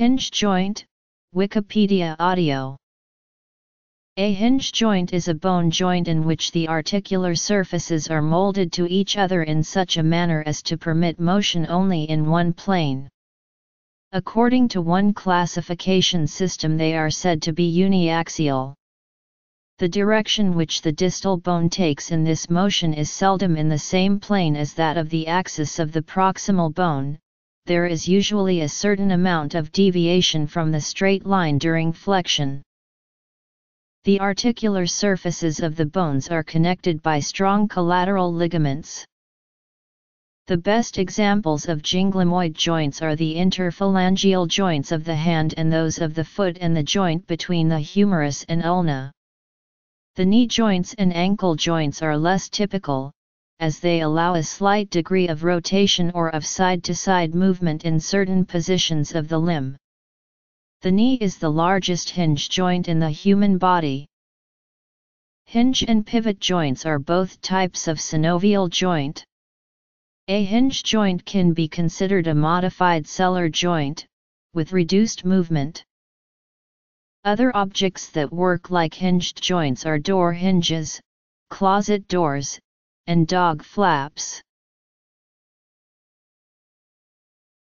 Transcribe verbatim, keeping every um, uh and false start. Hinge joint, Wikipedia audio. A hinge joint is a bone joint in which the articular surfaces are molded to each other in such a manner as to permit motion only in one plane. According to one classification system, they are said to be uniaxial. The direction which the distal bone takes in this motion is seldom in the same plane as that of the axis of the proximal bone. There is usually a certain amount of deviation from the straight line during flexion. The articular surfaces of the bones are connected by strong collateral ligaments. The best examples of ginglymoid joints are the interphalangeal joints of the hand and those of the foot, and the joint between the humerus and ulna. The knee joints and ankle joints are less typical, as they allow a slight degree of rotation or of side-to-side movement in certain positions of the limb. The knee is the largest hinge joint in the human body. Hinge and pivot joints are both types of synovial joint. A hinge joint can be considered a modified cellular joint, with reduced movement. Other objects that work like hinged joints are door hinges, closet doors, and dog flaps.